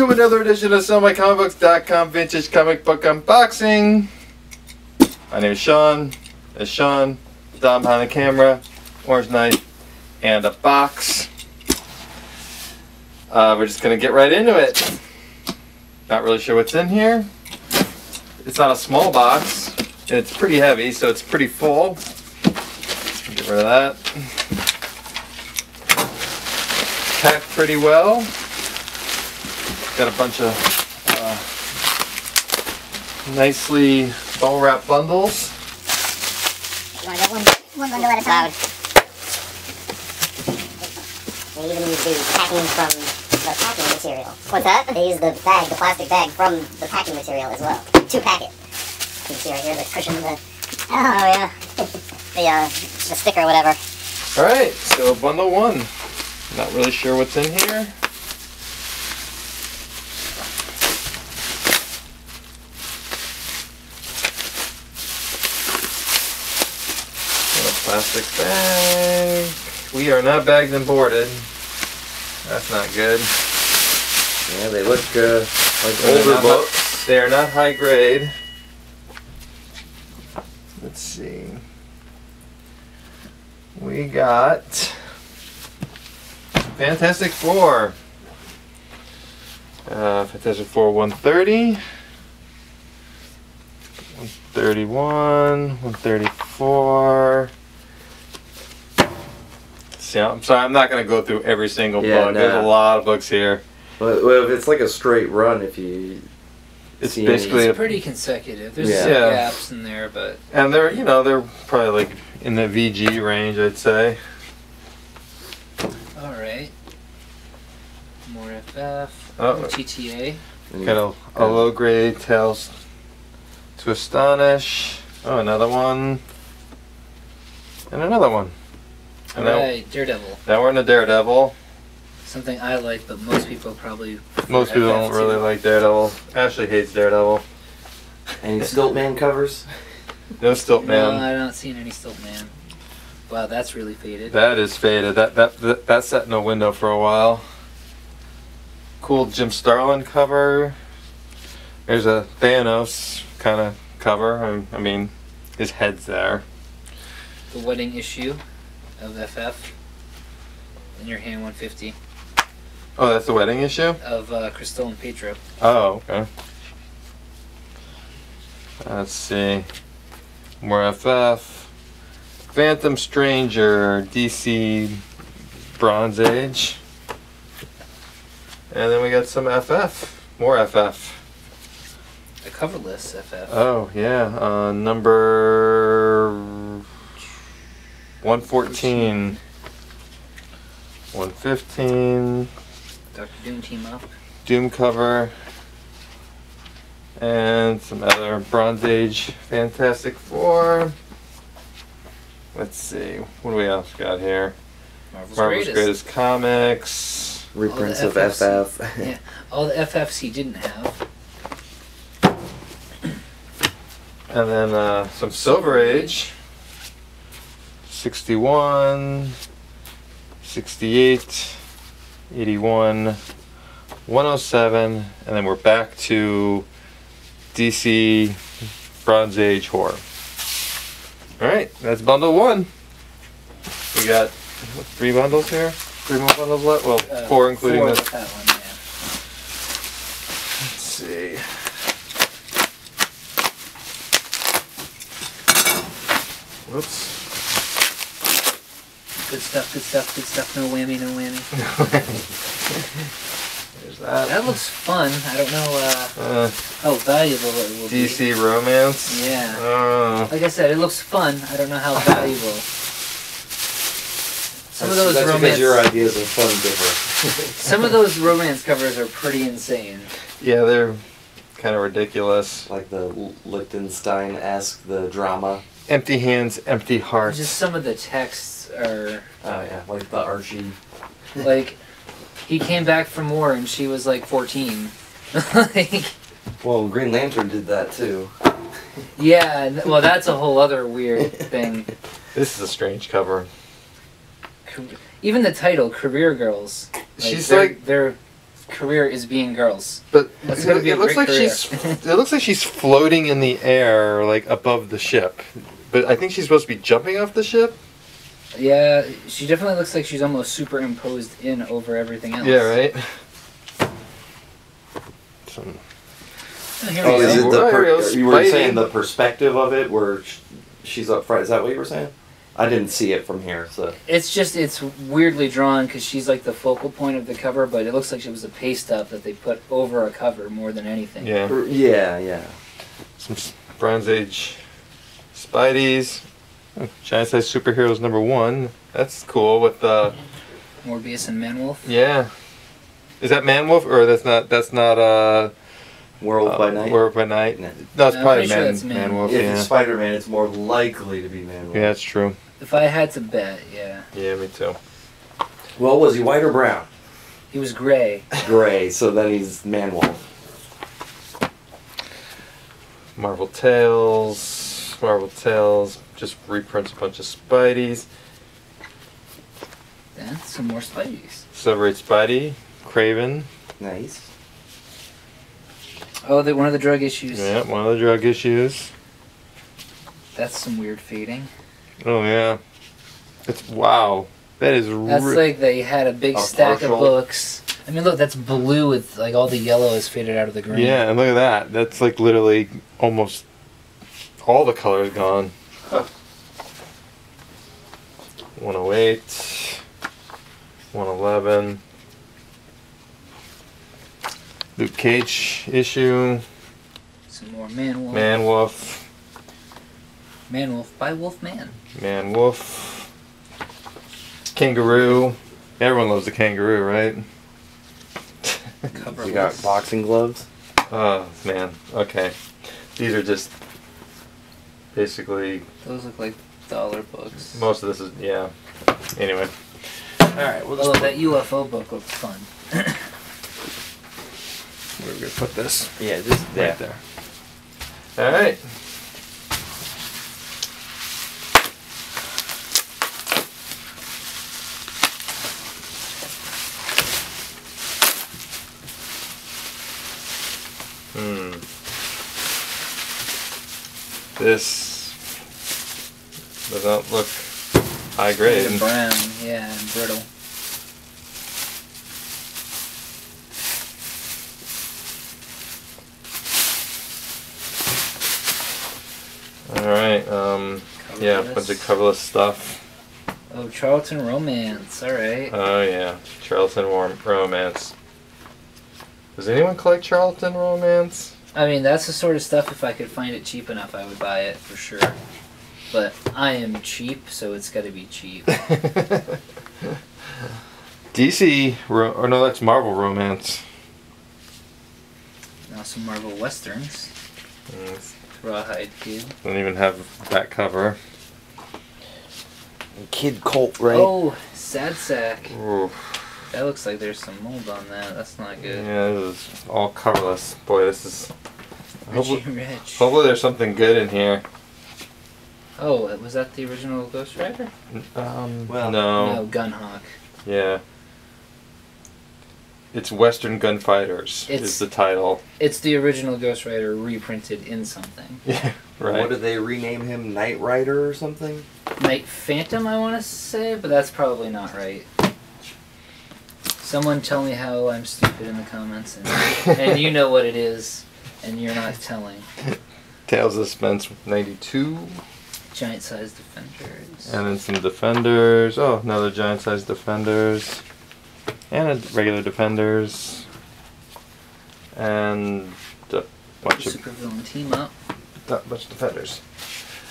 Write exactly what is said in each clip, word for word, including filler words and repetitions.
to another edition of Sell My Comic Books dot com Vintage Comic Book Unboxing. My name is Sean. It's Sean. Dom behind the camera. Orange Knight. And a box. Uh, we're just going to get right into it. Not really sure what's in here. It's not a small box. And it's pretty heavy, so it's pretty full. Get rid of that. Packed pretty well. Got a bunch of uh, nicely bubble wrap bundles. You want that one? One bundle at a time. They even use the packing from the packing material. What's that? They use the bag, the plastic bag from the packing material as well. Two packet. You can see right here the cushion, the oh yeah, the uh, the sticker, or whatever. All right, so bundle one. Not really sure what's in here. Plastic bag. We are not bagged and boarded. That's not good. Yeah, they look uh, like older books. They are not high grade. Let's see. We got Fantastic Four. Uh, Fantastic Four one thirty. one thirty-one. one thirty-four. Yeah, I'm sorry, I'm not going to go through every single yeah, book. No. There's a lot of books here. Well, if it's like a straight run, if you it's see basically it's a, pretty consecutive. There's yeah. some yeah. gaps in there, but and they're you know they're probably like in the V G range, I'd say. All right, more F F, oh. T T A, kind of a low grade Tales to Astonish. Oh, another one, and another one. And right, now, Daredevil. Now we're in the Daredevil. Something I like, but most people probably... Most people don't really like Daredevil. Ashley hates Daredevil. Any Stiltman covers? No Stiltman. No, I don't see any Stiltman. Wow, that's really faded. That is faded. That, that that that sat in a window for a while. Cool Jim Starlin cover. There's a Thanos kind of cover. I, I mean, his head's there. The wedding issue of F F in your hand one fifty. Oh, that's the wedding issue? Of uh, Crystal and Pedro. Oh, okay. Let's see. More F F. Phantom Stranger, D C Bronze Age. And then we got some F F. More F F. A coverless F F. Oh, yeah. Uh, number... one fourteen, one fifteen, Doctor Doom team up, Doom cover, and some other Bronze Age Fantastic Four. Let's see, what do we else got here? Marvel's, Marvel's Greatest. Greatest Comics, reprints of F F. Yeah, all the F Fs he didn't have. And then uh, some Silver Age. sixty-one, sixty-eight, eighty-one, one oh seven, and then we're back to D C Bronze Age horror. Alright, that's bundle one. We got what, three bundles here? Three more bundles left? Well, uh, four including four this. That one, yeah. Let's see. Whoops. Good stuff, good stuff, good stuff. No whammy, no whammy. There's that. That looks fun. I don't know uh, uh, how valuable it will be. D C Romance? Yeah. Uh, like I said, it looks fun. I don't know how valuable. Some of those that's romance... your ideas of fun differ. Some of those romance covers are pretty insane. Yeah, they're kind of ridiculous. Like the Lichtenstein-esque, the drama. Empty Hands, Empty Hearts. Just some of the texts. Or, oh yeah, like the Archie. Like, he came back from war and she was like fourteen. Like, well, Green Lantern did that too. Yeah, well, that's a whole other weird thing. This is a strange cover. Even the title, Career Girls. Like, she's they're, like they're career is being girls. But that's gonna be a great career. It looks like she's floating in the air, like above the ship. But I think she's supposed to be jumping off the ship. Yeah, she definitely looks like she's almost superimposed in over everything else. Yeah, right? Some... Here oh, is it the per you were saying the perspective of it where she's up front? Is that what you were saying? I didn't see it from here, so... It's just, it's weirdly drawn because she's like the focal point of the cover, but it looks like it was a paste-up that they put over a cover more than anything. Yeah, or, yeah, yeah. Some Bronze Age Spideys. Oh, Giant Size Superheroes number one. That's cool with the... Uh, Morbius and Manwolf? Yeah. Is that Manwolf or that's not, that's not, uh... Werewolf uh, by Night? Werewolf by Night. No, no it's no, probably Man, sure Man Wolf. If yeah. it's Spider-Man, it's more likely to be Man-Wolf. Yeah, that's true. If I had to bet, yeah. Yeah, me too. Well, was he white or brown? He was gray. Gray, so then he's Man-Wolf. Marvel Tales. Marvel Tales. Just reprints a bunch of Spideys. Then some more Spideys. Celebrate Spidey. Craven. Nice. Oh, the, one of the drug issues. Yeah, one of the drug issues. That's some weird fading. Oh, yeah. It's, wow. That is... That's like they had a big a stack partial. of books. I mean, look, that's blue with, like, all the yellow is faded out of the green. Yeah, and look at that. That's, like, literally almost all the color is gone. Huh. one oh eight. one eleven. Luke Cage issue. Some more Man-Wolf. Man-Wolf. Man-Wolf by Wolfman. Man-Wolf. Kangaroo. Everyone loves the kangaroo, right? You got boxing gloves? Oh, man. Okay. These are just basically... Those look like dollar books. Most of this is, yeah. Anyway. Alright, well, oh, that U F O book looks fun. Where are we going to put this? Yeah, just right yeah. there. All right. Hmm. This doesn't look high grade. It's brown, yeah, and brittle. Alright, um, coverless. yeah, a bunch of coverless stuff. Oh, Charlton Romance, alright. Oh, yeah, Charlton Romance. Does anyone collect Charlton Romance? I mean, that's the sort of stuff, if I could find it cheap enough, I would buy it, for sure. But I am cheap, so it's gotta be cheap. D C, ro or no, that's Marvel Romance. Now some Marvel Westerns. Mm. Rawhide Kid. Don't even have that cover. Kid Colt, right? Oh, Sad Sack. Ooh. That looks like there's some mold on that. That's not good. Yeah, this is all coverless. Boy, this is... Richie hopefully, Rich. Hopefully there's something good in here. Oh, was that the original Ghost Rider? Um, well, no. No, Gunhawk. Yeah. It's Western Gunfighters it's, is the title. It's the original Ghost Rider reprinted in something. Yeah, right. What did they rename him? Knight Rider or something? Knight Phantom, I want to say, but that's probably not right. Someone tell me how I'm stupid in the comments, and, and you know what it is, and you're not telling. Tales of Suspense ninety-two. Giant Size Defenders. And then some Defenders. Oh, another Giant Size Defenders. And regular Defenders, and a bunch of super villain team up. Not much Defenders.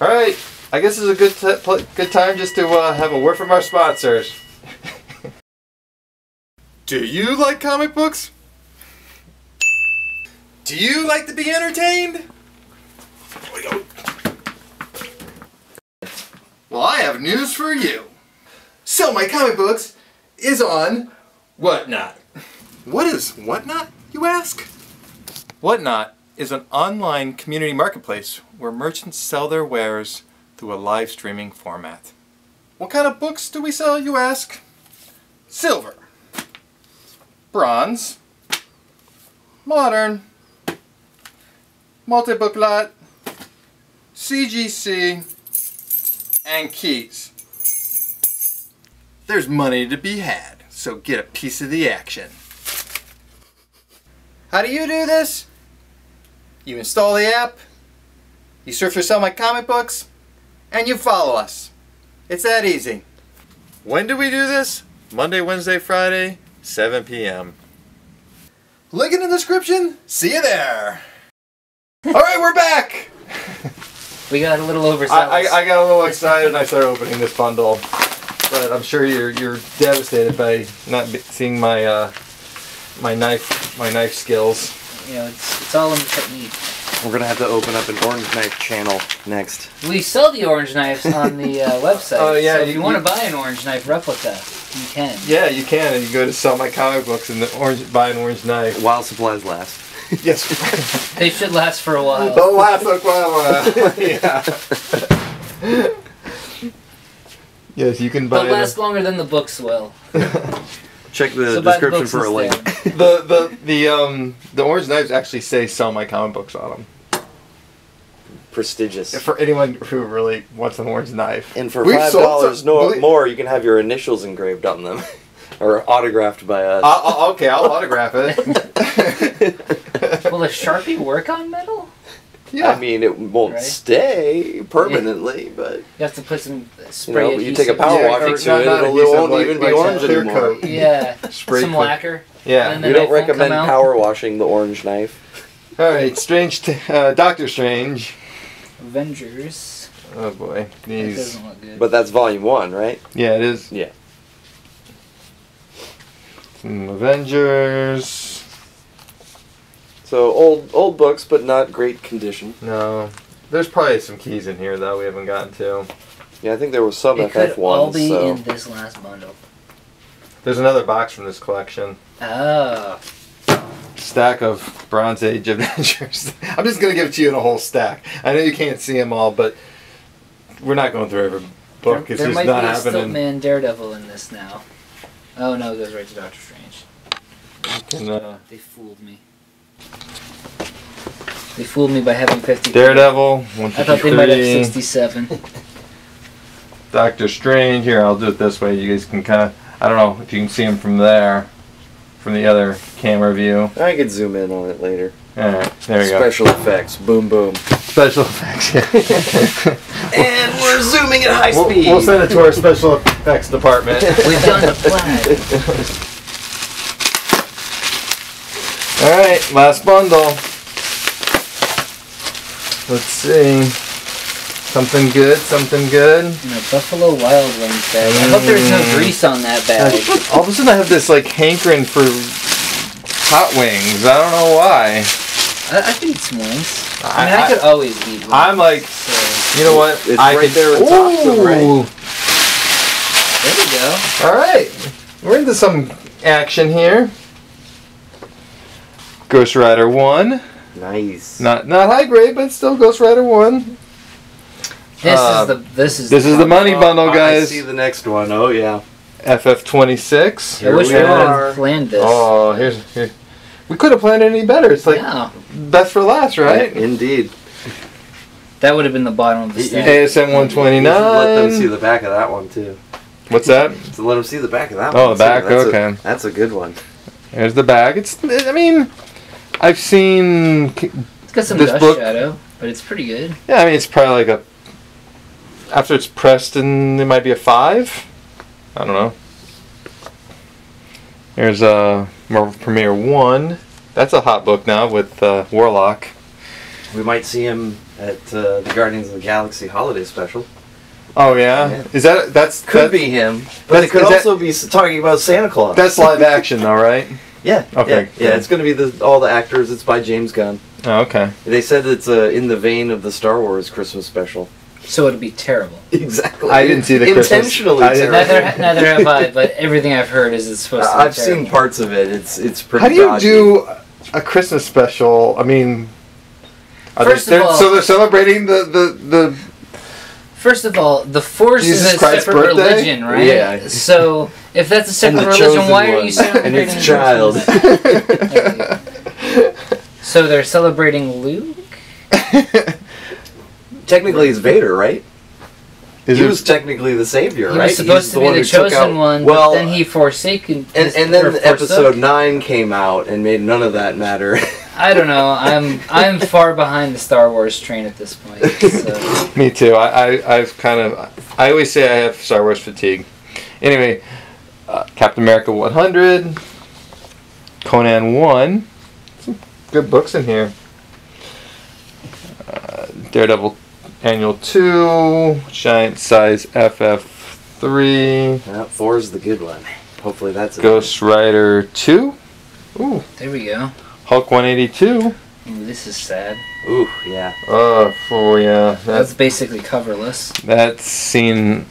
All right, I guess this is a good t good time just to uh, have a word from our sponsors. Do you like comic books? Do you like to be entertained? Well, I have news for you. Sell My Comic Books is on Whatnot. What is Whatnot, you ask? Whatnot is an online community marketplace where merchants sell their wares through a live streaming format. What kind of books do we sell, you ask? Silver, bronze, Modern, multi-book lot, C G C, and keys. There's money to be had, so get a piece of the action. How do you do this? You install the app, you search for Sell My Comic Books, and you follow us. It's that easy. When do we do this? Monday, Wednesday, Friday, seven p m Link in the description. See you there. All right, we're back. We got a little overzealous. I, I, I got a little excited and I started opening this bundle, but I'm sure you're you're devastated by not seeing my uh, my knife my knife skills. You know, it's it's all in the technique. We're gonna have to open up an orange knife channel next. We sell the orange knives on the uh, website. Oh yeah, so if you, you want to buy an orange knife replica, you can. Yeah, you can. And you go to Sell My Comic Books and the orange buy an orange knife while supplies last. Yes, they should last for a while. They'll last for quite a while. Yeah. Yes, you can buy. They'll last a... longer than the books will. Check the so description the for a link. the the the um the orange knives actually say Sell My Comic Books on them. Prestigious. For anyone who really wants an orange knife. And for We've five dollars no more, you can have your initials engraved on them, or autographed by us. I'll, I'll, okay, I'll autograph it. Will a Sharpie work on metal? Yeah. I mean, it won't right? stay permanently, yeah. but... You have to put some spray You, know, you take a power yeah, washer to not, it, not it won't like, even be orange anymore. Coat. Yeah, spray some coat. Lacquer. Yeah, we don't recommend power washing the orange knife. Alright, Strange, t uh, Doctor Strange. Avengers. Oh boy. These. It doesn't look good. But that's volume one, right? Yeah, it is. Yeah. Some Avengers... So old old books, but not great condition. No, there's probably some keys in here though we haven't gotten to. Yeah, I think there was some F F ones. It could all be so. in this last bundle. There's another box from this collection. Oh. Stack of Bronze Age Avengers. I'm just gonna give it to you in a whole stack. I know you can't see them all, but we're not going through every book. There, it's there just might not be a happening. Stuntman Daredevil in this now. Oh no, it goes right to Doctor Strange. Can, uh, they fooled me. They fooled me by having fifty. Daredevil, one fifty-three. I thought they might have sixty-seven. Doctor Strange, here, I'll do it this way. You guys can kind of, I don't know if you can see him from there, from the other camera view. I could zoom in on it later. Alright, there you go. Special effects, boom, boom. Special effects, yeah. And we're zooming at high speed. We'll, we'll send it to our special effects department. We've done the flag. Alright, last bundle. Let's see. Something good, something good. In a Buffalo Wild Wings bag. Mm. I hope there's no grease on that bag. Uh, all of a sudden I have this like hankering for hot wings. I don't know why. I, I could eat some wings. I, I mean, I, I could always eat wings. I'm like, so. You know what? It's I right could, there at the top, so right. There we go. Alright. We're into some action here. Ghost Rider one. Nice. Not not high grade, but still Ghost Rider one. This uh, is the this is this the is the money bundle, oh, guys. I see the next one. Oh yeah. F F twenty-six. I wish we, we had planned this. Oh, here's here. We could have planned it any better. It's like yeah. best for last, right? Yeah, indeed. That would have been the bottom of the stack. A S M one twenty-nine. Let them see the back of that one too. What's that? To let them see the back of that oh, one. Oh, the back. That's okay. A, that's a good one. There's the back. It's. I mean. I've seen it's got some this dust book. shadow, but it's pretty good. Yeah, I mean it's probably like a after it's pressed and it might be a five. I don't know. There's a Marvel Premiere one. That's a hot book now with uh, Warlock. We might see him at uh, the Guardians of the Galaxy holiday special. Oh yeah, yeah. Is that that's could that, be him? But it could also that, be talking about Santa Claus. That's live action, though, right? Yeah. Okay. Yeah, yeah, it's going to be the, all the actors. It's by James Gunn. Oh, okay. They said it's uh, in the vein of the Star Wars Christmas special. So it'd be terrible. Exactly. I didn't see the Christmas. Intentionally terrible. Neither, neither have I, but everything I've heard is it's supposed to be I've terrible. seen parts of it. It's it's pretty How do you dodgy. do a Christmas special? I mean... Are First they, of all... So they're celebrating the... the, the First of all, the Force Jesus is a Christ's separate birthday? religion, right? Yeah. So... If that's a separate religion, why one. are you celebrating? And it's child. So they're celebrating Luke? Technically, it's Vader, right? Is he it, was technically the savior, he right? He was supposed He's to the be one the chosen out, one, well, but then he forsaken... And, and then episode nine came out and made none of that matter. I don't know. I'm I'm far behind the Star Wars train at this point. So. Me too. I, I, I've kind of... I always say I have Star Wars fatigue. Anyway, uh, Captain America one hundred, Conan one. Some good books in here. Uh, Daredevil Annual two, Giant Size F F three. Well, four's the good one. Hopefully that's it. Ghost Rider two. Ooh. There we go. Hulk one eighty-two. Ooh, this is sad. Ooh, yeah. Uh, oh, yeah. That's, that's basically coverless. That's seen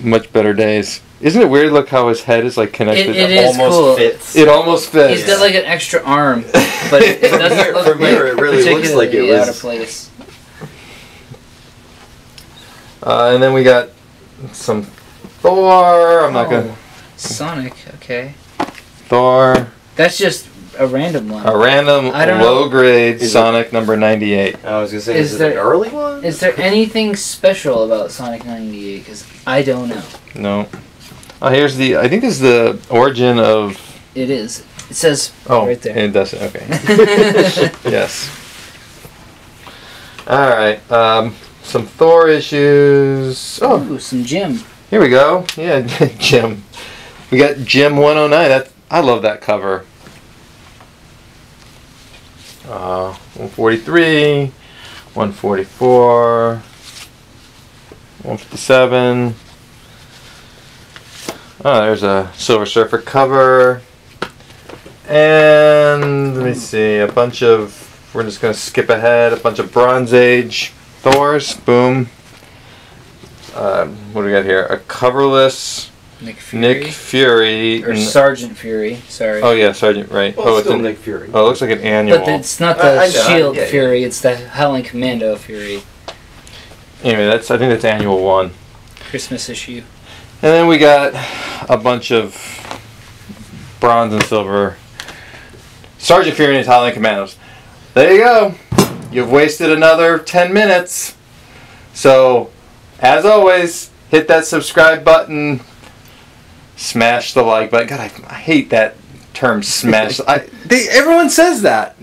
much better days. Isn't it weird, look how his head is like connected? It, it, it is almost cool. fits. It almost fits. He's got like an extra arm, but it doesn't look from like here, it really looks like it was out of place. Uh, and then we got some Thor. I'm oh, not gonna. Sonic. Okay. Thor. That's just a random one. A random low-grade Sonic it, number ninety-eight. I was gonna say, is, is there, it an early one? Is there anything special about Sonic ninety-eight? Because I don't know. No. Oh, here's the. I think this is the origin of. It is. It says. Oh, right there. It does. Okay. Yes. All right. Um. Some Thor issues. Oh, ooh, some Jim. Here we go. Yeah, Jim. We got Jim one oh nine. That I love that cover. Uh, one forty-three, one forty-four, one fifty-seven. Oh, there's a Silver Surfer cover. And let me see. A bunch of. We're just gonna skip ahead. A bunch of Bronze Age Thors, boom. Um, what do we got here? A coverless Nick Fury. Nick Fury or Sergeant Fury, sorry. Oh yeah, Sergeant, right. Well, oh, it's still a, Nick Fury. Oh, it looks like an annual. But it's not the uh, Shield yeah, Fury, yeah. It's the Howling Commando Fury. Anyway, that's I think that's annual one. Christmas issue. And then we got a bunch of bronze and silver. Sergeant Fury and his Howling Commandos. There you go. You've wasted another ten minutes. So, as always, hit that subscribe button. Smash the like button. God, I, I hate that term, smash. I, they, everyone says that.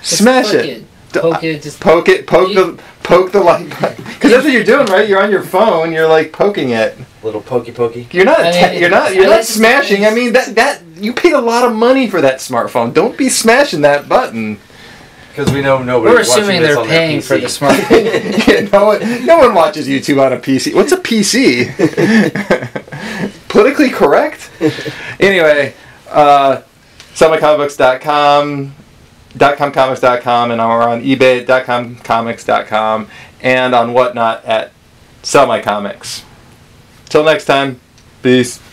Just smash it. it. Poke it. Just poke it. Poke you, the poke the like button. Because that's what you're doing, right? You're on your phone. You're like poking it. Little pokey pokey. You're not. I mean, you're not. You're I not like smashing. I mean, that that you paid a lot of money for that smartphone. Don't be smashing that button. Because we know nobody. We're assuming they're paying for the smartphone. Yeah, no, one, no one watches YouTube on a P C. What's a P C? Politically correct? Anyway, uh, Sell My Comic Books dot com, dot com comics dot com, and we're on eBay at dot com comics dot com, and on Whatnot at SellMyComics. Till next time, peace.